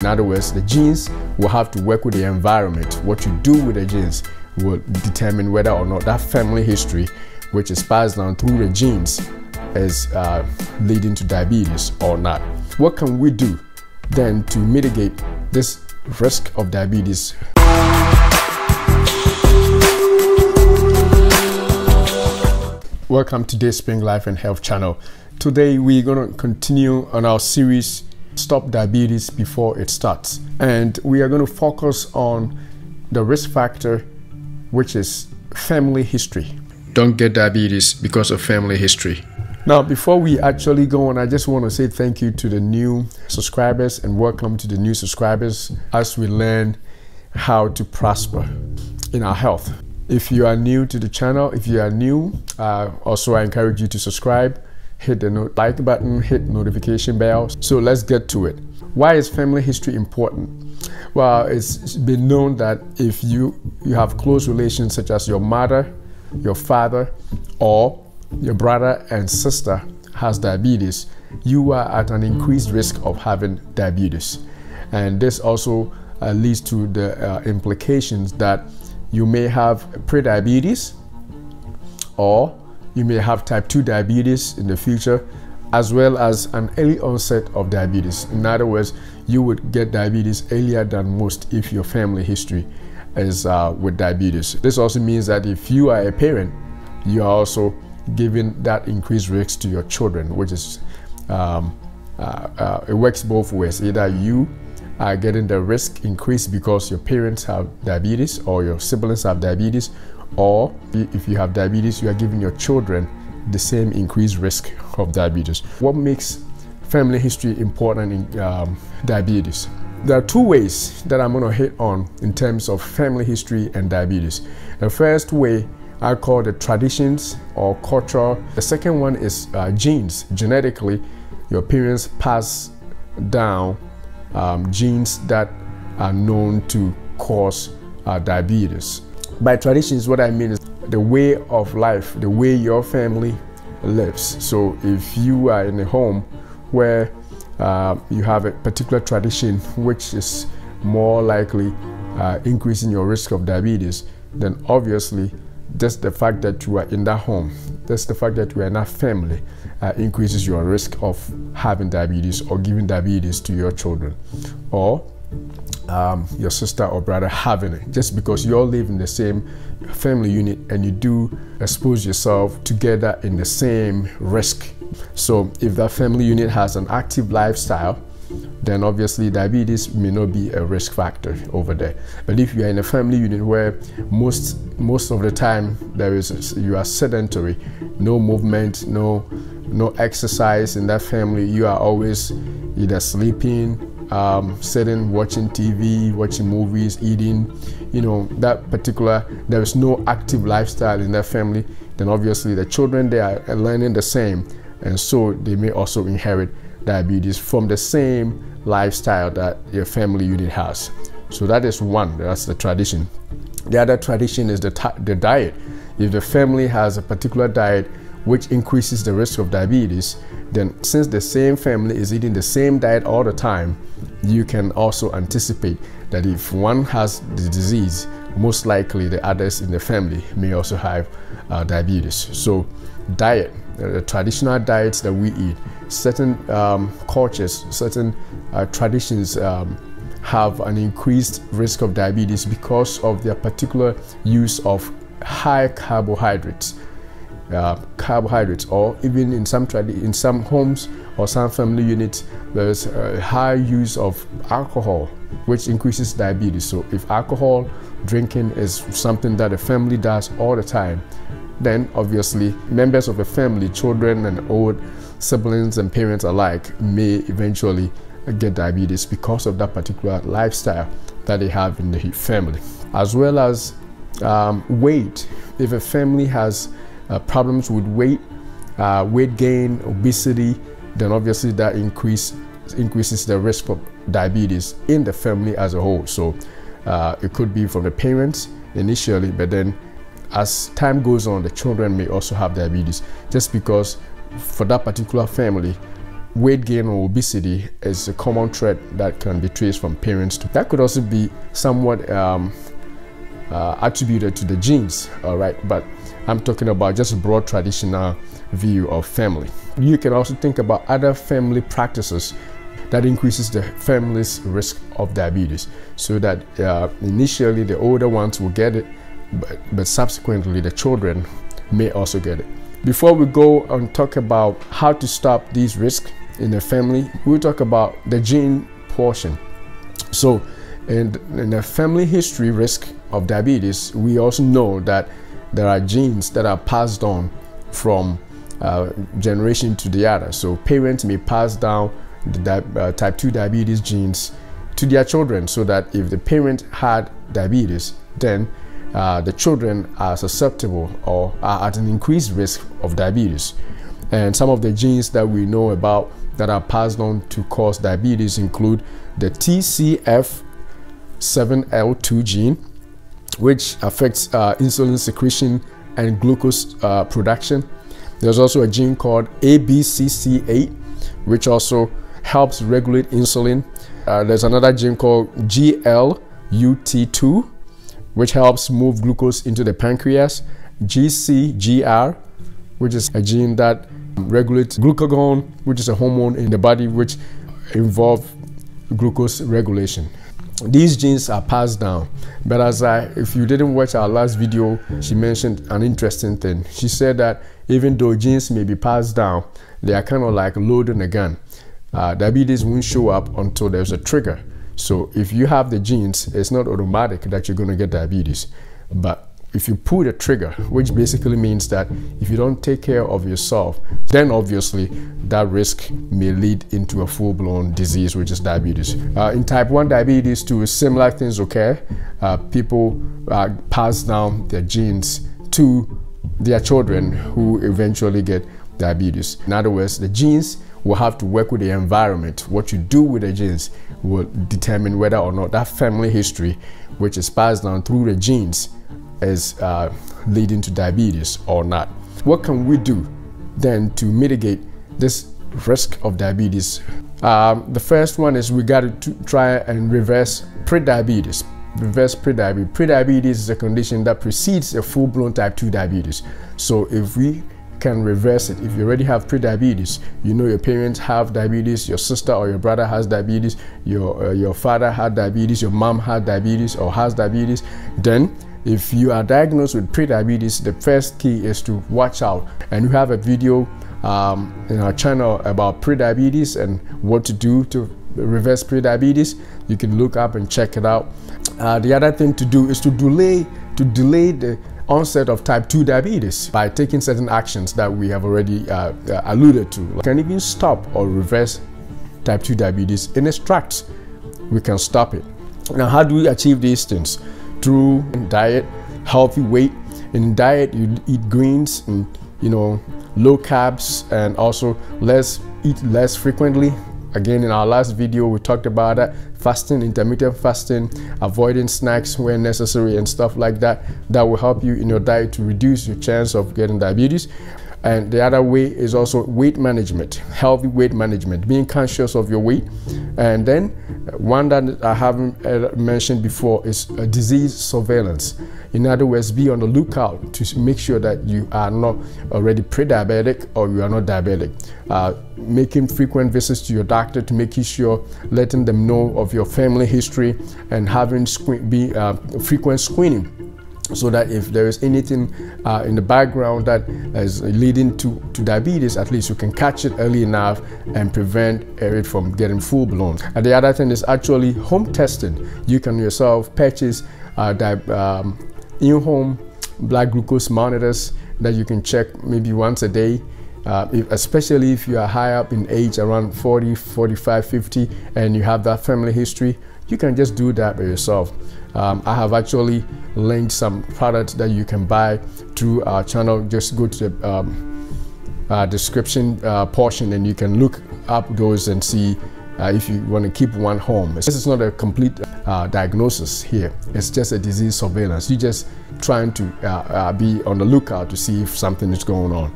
In other words, the genes will have to work with the environment. What you do with the genes will determine whether or not that family history, which is passed down through the genes, is leading to diabetes or not. What can we do then to mitigate this risk of diabetes? Welcome to today's Spring Life and Health channel. Today we're going to continue on our series Stop Diabetes Before It Starts, and we are going to focus on the risk factor, which is family history. Don't get diabetes because of family history. Now, before we actually go on, I just want to say thank you to the new subscribers and welcome to the new subscribers as we learn how to prosper in our health. If you are new to the channel, if you are new, also I encourage you to subscribe. Hit the like button, hit notification bell. So let's get to it. Why is family history important? Well, it's been known that if you have close relations such as your mother, your father, or your brother and sister has diabetes, you are at an increased risk of having diabetes. And this also leads to the implications that you may have prediabetes, or you may have type 2 diabetes in the future, as well as an early onset of diabetes. In other words, you would get diabetes earlier than most if your family history is with diabetes. This also means that if you are a parent, you are also giving that increased risk to your children, which is, it works both ways. Either you are getting the risk increased because your parents have diabetes or your siblings have diabetes, or if you have diabetes, you are giving your children the same increased risk of diabetes. What makes family history important in diabetes? There are two ways that I'm going to hit on in terms of family history and diabetes. The first way I call the traditions or culture. The second one is genes. Genetically, your parents pass down genes that are known to cause diabetes. By traditions, what I mean is the way of life, the way your family lives. So if you are in a home where you have a particular tradition which is more likely increasing your risk of diabetes, then obviously just the fact that you are in that home, just the fact that you are in that family increases your risk of having diabetes or giving diabetes to your children, or your sister or brother having it. Just because you all live in the same family unit and you do expose yourself together in the same risk. So if that family unit has an active lifestyle, then obviously diabetes may not be a risk factor over there. But if you are in a family unit where most of the time you are sedentary, no movement, no exercise in that family, you are always either sleeping, sitting, watching TV, watching movies, eating, you know, that particular, there is no active lifestyle in that family, then obviously the children, they are learning the same, and so they may also inherit diabetes from the same lifestyle that your family unit has. So that is one, that's the tradition. The other tradition is the diet. If the family has a particular diet which increases the risk of diabetes, then since the same family is eating the same diet all the time, you can also anticipate that if one has the disease, most likely the others in the family may also have diabetes. So diet, the traditional diets that we eat, certain cultures, certain traditions have an increased risk of diabetes because of their particular use of high carbohydrates. Or even in some homes or some family units, there is a high use of alcohol, which increases diabetes. So if alcohol drinking is something that a family does all the time, then obviously members of a family, children and old siblings and parents alike, may eventually get diabetes because of that particular lifestyle that they have in the family. As well as weight. If a family has problems with weight, weight gain, obesity, then obviously that increases the risk of diabetes in the family as a whole. So it could be from the parents initially, but then as time goes on, the children may also have diabetes just because for that particular family, weight gain or obesity is a common thread that can be traced from parents to. That could also be somewhat attributed to the genes, all right? But I'm talking about just a broad traditional view of family. You can also think about other family practices that increases the family's risk of diabetes, so that initially the older ones will get it, but subsequently the children may also get it. Before we go and talk about how to stop these risks in the family, we'll talk about the gene portion. So in the family history risk of diabetes, we also know that there are genes that are passed on from generation to the other. So parents may pass down the type 2 diabetes genes to their children, so that if the parent had diabetes, then the children are susceptible or are at an increased risk of diabetes. And some of the genes that we know about that are passed on to cause diabetes include the TCF7L2 gene, which affects insulin secretion and glucose production. There's also a gene called ABCC8, which also helps regulate insulin. There's another gene called GLUT2, which helps move glucose into the pancreas. GCGR, which is a gene that regulates glucagon, which is a hormone in the body which involves glucose regulation. These genes are passed down. But if you didn't watch our last video, she mentioned an interesting thing. She said that even though genes may be passed down, they are kind of like loading a gun. Diabetes won't show up until there's a trigger. So if you have the genes, it's not automatic that you're going to get diabetes. But if you pull the trigger, which basically means that if you don't take care of yourself, then obviously that risk may lead into a full-blown disease, which is diabetes. In type 1 diabetes too, similar things occur. People pass down their genes to their children who eventually get diabetes. In other words, the genes will have to work with the environment. What you do with the genes will determine whether or not that family history, which is passed down through the genes, is leading to diabetes or not. What can we do then to mitigate this risk of diabetes? The first one is we got to try and reverse prediabetes. Reverse prediabetes. Prediabetes is a condition that precedes a full-blown type 2 diabetes. So if we can reverse it. If you already have prediabetes, you know your parents have diabetes, your sister or your brother has diabetes, your father had diabetes, your mom had diabetes or has diabetes, then if you are diagnosed with prediabetes, the first key is to watch out. And we have a video in our channel about prediabetes and what to do to reverse prediabetes. You can look up and check it out. The other thing to do is to delay the onset of type 2 diabetes by taking certain actions that we have already alluded to. We can even stop or reverse type 2 diabetes in its tracks. We can stop it. Now, how do we achieve these things? Through diet, healthy weight. In diet, you eat greens and, you know, low carbs, and also eat less frequently. Again, in our last video, we talked about that. Fasting, intermittent fasting, avoiding snacks where necessary and stuff like that. That will help you in your diet to reduce your chance of getting diabetes. And the other way is also weight management, healthy weight management, being conscious of your weight. And then one that I haven't mentioned before is disease surveillance. In other words, be on the lookout to make sure that you are not already pre-diabetic or you are not diabetic. Making frequent visits to your doctor to make sure, letting them know of your family history, and having frequent screening, so that if there is anything in the background that is leading to diabetes, at least you can catch it early enough and prevent it from getting full-blown. And the other thing is actually home testing. You can yourself purchase in-home blood glucose monitors that you can check maybe once a day. Especially if you are high up in age, around 40, 45, 50, and you have that family history, you can just do that by yourself. I have actually linked some products that you can buy through our channel. Just go to the description portion and you can look up those and see if you want to keep one home. This is not a complete diagnosis here. It's just a disease surveillance. You're just trying to be on the lookout to see if something is going on.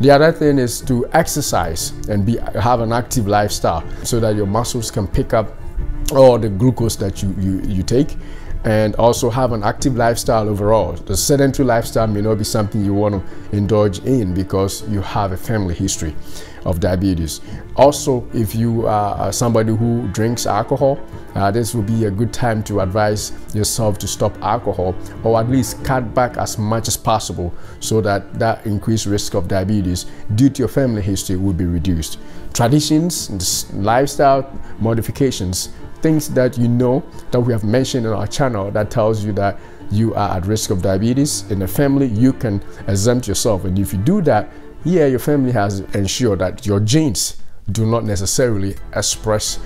The other thing is to exercise and have an active lifestyle so that your muscles can pick up all the glucose that you take, and also have an active lifestyle overall. The sedentary lifestyle may not be something you want to indulge in because you have a family history of diabetes. Also, if you are somebody who drinks alcohol, this will be a good time to advise yourself to stop alcohol, or at least cut back as much as possible, so that increased risk of diabetes due to your family history will be reduced. Traditions, lifestyle modifications, things that you know that we have mentioned in our channel that tells you that you are at risk of diabetes in the family, you can exempt yourself. And if you do that, yeah, your family has ensured that your genes do not necessarily express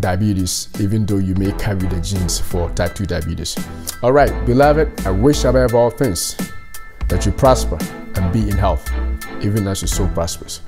diabetes, even though you may carry the genes for type 2 diabetes. All right, beloved, I wish above all things that you prosper and be in health, even as your soul prospers.